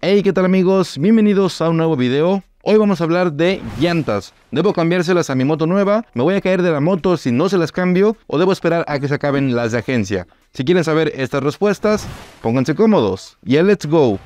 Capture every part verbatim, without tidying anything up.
Hey, ¿qué tal amigos? Bienvenidos a un nuevo video. Hoy vamos a hablar de llantas. ¿Debo cambiárselas a mi moto nueva? ¿Me voy a caer de la moto si no se las cambio? ¿O debo esperar a que se acaben las de agencia? Si quieren saber estas respuestas, pónganse cómodos. Y yeah, let's go.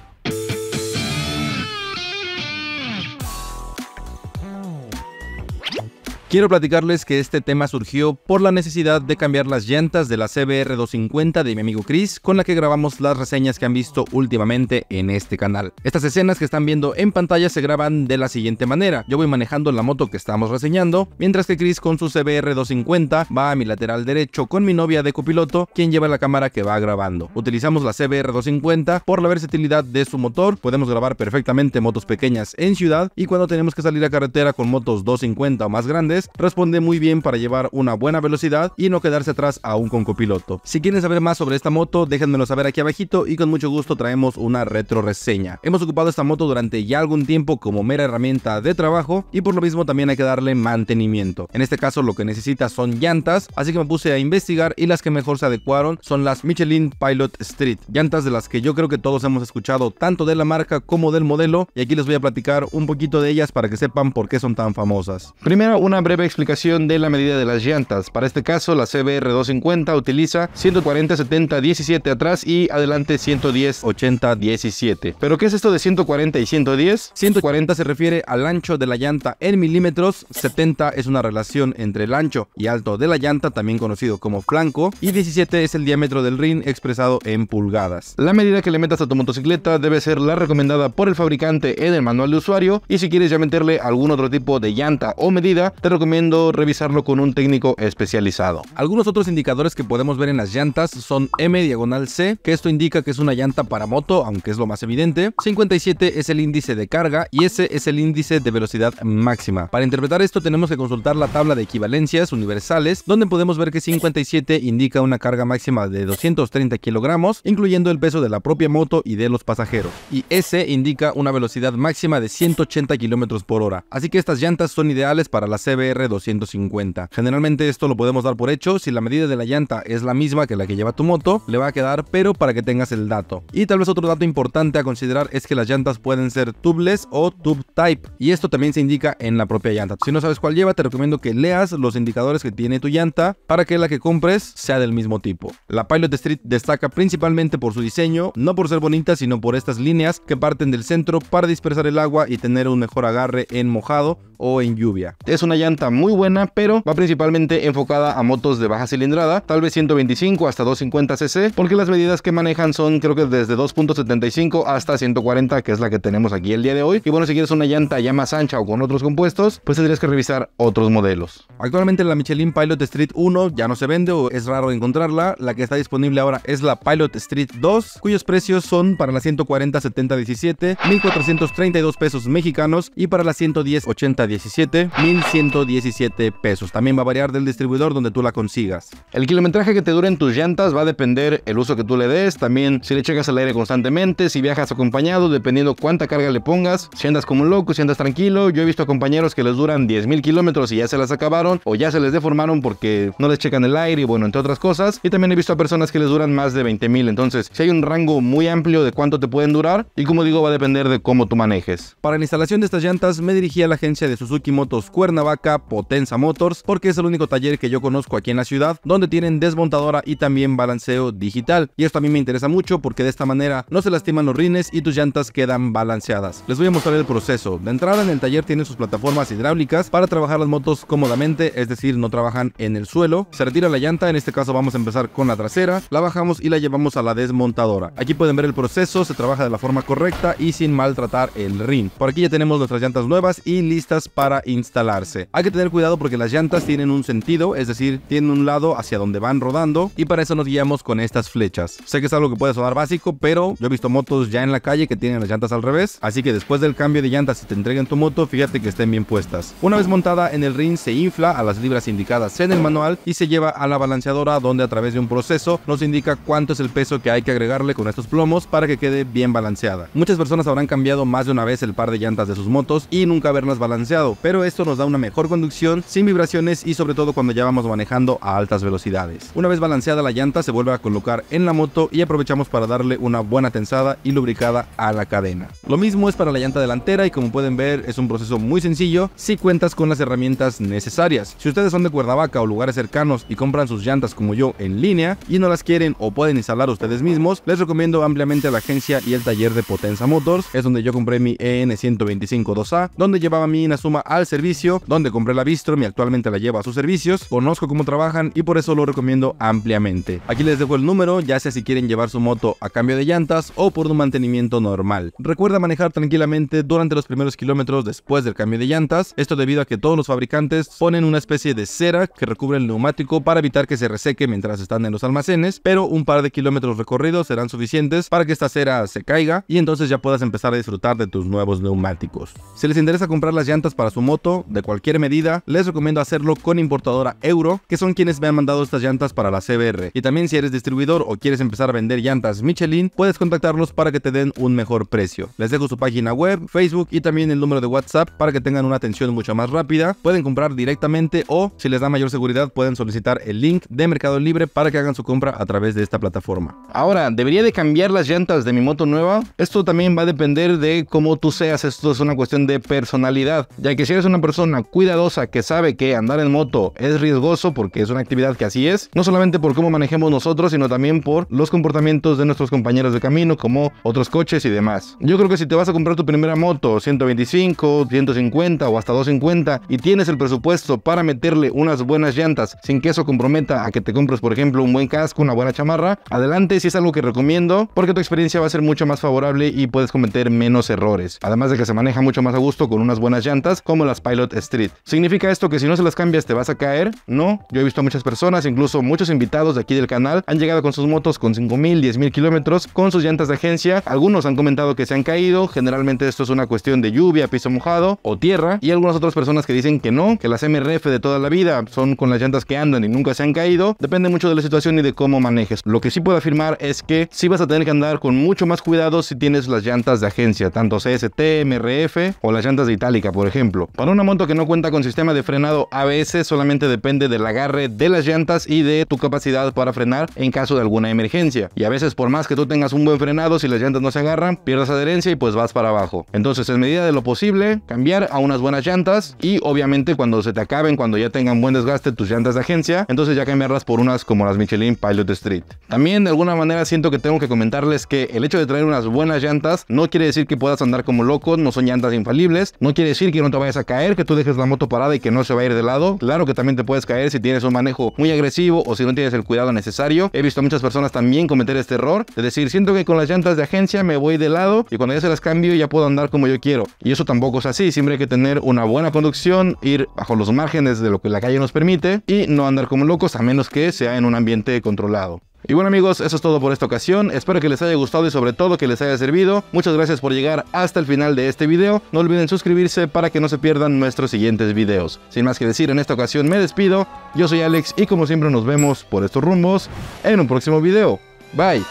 Quiero platicarles que este tema surgió por la necesidad de cambiar las llantas de la C B R doscientos cincuenta de mi amigo Chris, con la que grabamos las reseñas que han visto últimamente en este canal. Estas escenas que están viendo en pantalla se graban de la siguiente manera. Yo voy manejando la moto que estamos reseñando, mientras que Chris con su C B R doscientos cincuenta va a mi lateral derecho con mi novia de copiloto, quien lleva la cámara que va grabando. Utilizamos la C B R doscientos cincuenta por la versatilidad de su motor. Podemos grabar perfectamente motos pequeñas en ciudad, y cuando tenemos que salir a carretera con motos doscientos cincuenta o más grandes, responde muy bien para llevar una buena velocidad y no quedarse atrás aún con copiloto. Si quieren saber más sobre esta moto, déjenmelo saber aquí abajito y con mucho gusto traemos una retro reseña. Hemos ocupado esta moto durante ya algún tiempo como mera herramienta de trabajo, y por lo mismo también hay que darle mantenimiento. En este caso lo que necesita son llantas, así que me puse a investigar y las que mejor se adecuaron son las Michelin Pilot Street, llantas de las que yo creo que todos hemos escuchado tanto de la marca como del modelo, y aquí les voy a platicar un poquito de ellas para que sepan por qué son tan famosas. Primero, una breve Breve explicación de la medida de las llantas. Para este caso la C B R doscientos cincuenta utiliza ciento cuarenta setenta diecisiete atrás y adelante ciento diez ochenta diecisiete. ¿Pero qué es esto de ciento cuarenta y ciento diez? ciento cuarenta se refiere al ancho de la llanta en milímetros, setenta es una relación entre el ancho y alto de la llanta, también conocido como flanco, y diecisiete es el diámetro del rin expresado en pulgadas. La medida que le metas a tu motocicleta debe ser la recomendada por el fabricante en el manual de usuario, y si quieres ya meterle algún otro tipo de llanta o medida, te recomiendo revisarlo con un técnico especializado. Algunos otros indicadores que podemos ver en las llantas son M diagonal C, que esto indica que es una llanta para moto, aunque es lo más evidente. cincuenta y siete es el índice de carga y S es el índice de velocidad máxima. Para interpretar esto tenemos que consultar la tabla de equivalencias universales, donde podemos ver que cincuenta y siete indica una carga máxima de doscientos treinta kilogramos, incluyendo el peso de la propia moto y de los pasajeros. Y S indica una velocidad máxima de ciento ochenta kilómetros por hora. Así que estas llantas son ideales para la C B R doscientos cincuenta. Generalmente esto lo podemos dar por hecho. Si la medida de la llanta es la misma que la que lleva tu moto, le va a quedar, pero para que tengas el dato. Y tal vez otro dato importante a considerar es que las llantas pueden ser tubeless o tube type, y esto también se indica en la propia llanta. Si no sabes cuál lleva, te recomiendo que leas los indicadores que tiene tu llanta para que la que compres sea del mismo tipo. La Pilot Street destaca principalmente por su diseño, no por ser bonita, sino por estas líneas que parten del centro para dispersar el agua y tener un mejor agarre en mojado o en lluvia. Es una llanta muy buena, pero va principalmente enfocada a motos de baja cilindrada, tal vez ciento veinticinco hasta doscientos cincuenta cc, porque las medidas que manejan son creo que desde dos punto setenta y cinco hasta ciento cuarenta, que es la que tenemos aquí el día de hoy. Y bueno, si quieres una llanta ya más ancha o con otros compuestos, pues tendrías que revisar otros modelos. Actualmente la Michelin Pilot Street uno ya no se vende o es raro encontrarla. La que está disponible ahora es la Pilot Street dos, cuyos precios son para la ciento cuarenta setenta diecisiete mil cuatrocientos treinta y dos pesos mexicanos, y para la ciento diez ochenta diecisiete mil ciento diecisiete pesos. También va a variar del distribuidor donde tú la consigas. El kilometraje que te duren tus llantas va a depender el uso que tú le des, también si le checas el aire constantemente, si viajas acompañado, dependiendo cuánta carga le pongas, si andas como un loco, si andas tranquilo. Yo he visto a compañeros que les duran diez mil kilómetros y ya se las acabaron o ya se les deformaron porque no les checan el aire y bueno, entre otras cosas. Y también he visto a personas que les duran más de veinte mil, entonces si hay un rango muy amplio de cuánto te pueden durar, y como digo, va a depender de cómo tú manejes. Para la instalación de estas llantas me dirigí a la agencia de Suzuki Motos Cuernavaca, Potenza Motors, porque es el único taller que yo conozco aquí en la ciudad donde tienen desmontadora y también balanceo digital, y esto a mí me interesa mucho porque de esta manera no se lastiman los rines y tus llantas quedan balanceadas. Les voy a mostrar el proceso. De entrada, en el taller tienen sus plataformas hidráulicas para trabajar las motos cómodamente, es decir, no trabajan en el suelo. Se retira la llanta, en este caso vamos a empezar con la trasera, la bajamos y la llevamos a la desmontadora. Aquí pueden ver el proceso, se trabaja de la forma correcta y sin maltratar el rin. Por aquí ya tenemos nuestras llantas nuevas y listas para instalarse. Hay que tener cuidado porque las llantas tienen un sentido, es decir, tienen un lado hacia donde van rodando, y para eso nos guiamos con estas flechas. Sé que es algo que puede sonar básico, pero yo he visto motos ya en la calle que tienen las llantas al revés, así que después del cambio de llantas, si te entregan tu moto, fíjate que estén bien puestas. Una vez montada en el rin, se infla a las libras indicadas en el manual y se lleva a la balanceadora, donde a través de un proceso nos indica cuánto es el peso que hay que agregarle con estos plomos para que quede bien balanceada. Muchas personas habrán cambiado más de una vez el par de llantas de sus motos y nunca haberlas balanceado, demasiado, pero esto nos da una mejor conducción, sin vibraciones y sobre todo cuando ya vamos manejando a altas velocidades. Una vez balanceada la llanta se vuelve a colocar en la moto y aprovechamos para darle una buena tensada y lubricada a la cadena. Lo mismo es para la llanta delantera y como pueden ver es un proceso muy sencillo si cuentas con las herramientas necesarias. Si ustedes son de Cuernavaca o lugares cercanos y compran sus llantas como yo en línea y no las quieren o pueden instalar ustedes mismos, les recomiendo ampliamente la agencia y el taller de Potenza Motors. Es donde yo compré mi E N ciento veinticinco dos A, donde llevaba mi Inazuma al servicio, donde compré la Bistro y actualmente la lleva a sus servicios. Conozco cómo trabajan y por eso lo recomiendo ampliamente. Aquí les dejo el número, ya sea si quieren llevar su moto a cambio de llantas o por un mantenimiento normal. Recuerda manejar tranquilamente durante los primeros kilómetros después del cambio de llantas, esto debido a que todos los fabricantes ponen una especie de cera que recubre el neumático para evitar que se reseque mientras están en los almacenes, pero un par de kilómetros recorridos serán suficientes para que esta cera se caiga y entonces ya puedas empezar a disfrutar de tus nuevos neumáticos. Si les interesa comprar las llantas para su moto de cualquier medida, les recomiendo hacerlo con Importadora Euro, que son quienes me han mandado estas llantas para la C B R, y también si eres distribuidor o quieres empezar a vender llantas Michelin, puedes contactarlos para que te den un mejor precio. Les dejo su página web, Facebook y también el número de WhatsApp para que tengan una atención mucho más rápida. Pueden comprar directamente o, si les da mayor seguridad, pueden solicitar el link de Mercado Libre para que hagan su compra a través de esta plataforma. Ahora, ¿debería de cambiar las llantas de mi moto nueva? Esto también va a depender de cómo tú seas, esto es una cuestión de personalidad, ya que si eres una persona cuidadosa que sabe que andar en moto es riesgoso porque es una actividad que así es, no solamente por cómo manejemos nosotros, sino también por los comportamientos de nuestros compañeros de camino, como otros coches y demás. Yo creo que si te vas a comprar tu primera moto, ciento veinticinco, ciento cincuenta o hasta doscientos cincuenta, y tienes el presupuesto para meterle unas buenas llantas sin que eso comprometa a que te compres, por ejemplo, un buen casco, una buena chamarra, adelante, si es algo que recomiendo, porque tu experiencia va a ser mucho más favorable y puedes cometer menos errores, además de que se maneja mucho más a gusto con unas buenas llantas como las Pilot Street. ¿Significa esto que si no se las cambias te vas a caer? No, yo he visto a muchas personas, incluso muchos invitados de aquí del canal, han llegado con sus motos con cinco mil, diez mil kilómetros, con sus llantas de agencia. Algunos han comentado que se han caído, generalmente esto es una cuestión de lluvia, piso mojado o tierra, y algunas otras personas que dicen que no, que las M R F de toda la vida son con las llantas que andan y nunca se han caído. Depende mucho de la situación y de cómo manejes. Lo que sí puedo afirmar es que sí vas a tener que andar con mucho más cuidado si tienes las llantas de agencia, tanto C S T, M R F o las llantas de Itálica, por ejemplo. Para una moto que no cuenta con sistema de frenado A B S, solamente depende del agarre de las llantas y de tu capacidad para frenar en caso de alguna emergencia. Y a veces, por más que tú tengas un buen frenado, si las llantas no se agarran, pierdes adherencia y pues vas para abajo. Entonces, en medida de lo posible, cambiar a unas buenas llantas y obviamente cuando se te acaben, cuando ya tengan buen desgaste tus llantas de agencia, entonces ya cambiarlas por unas como las Michelin Pilot Street. También de alguna manera siento que tengo que comentarles que el hecho de traer unas buenas llantas no quiere decir que puedas andar como loco, no son llantas infalibles, no quiere decir que no te vayas a caer, que tú dejes la moto parada y que no se va a ir de lado. Claro que también te puedes caer si tienes un manejo muy agresivo o si no tienes el cuidado necesario. He visto a muchas personas también cometer este error, es decir, siento que con las llantas de agencia me voy de lado y cuando ya se las cambio ya puedo andar como yo quiero. Y eso tampoco es así, siempre hay que tener una buena conducción, ir bajo los márgenes de lo que la calle nos permite y no andar como locos a menos que sea en un ambiente controlado. Y bueno amigos, eso es todo por esta ocasión, espero que les haya gustado y sobre todo que les haya servido. Muchas gracias por llegar hasta el final de este video, no olviden suscribirse para que no se pierdan nuestros siguientes videos. Sin más que decir, en esta ocasión me despido, yo soy Alex y como siempre nos vemos por estos rumbos en un próximo video. Bye.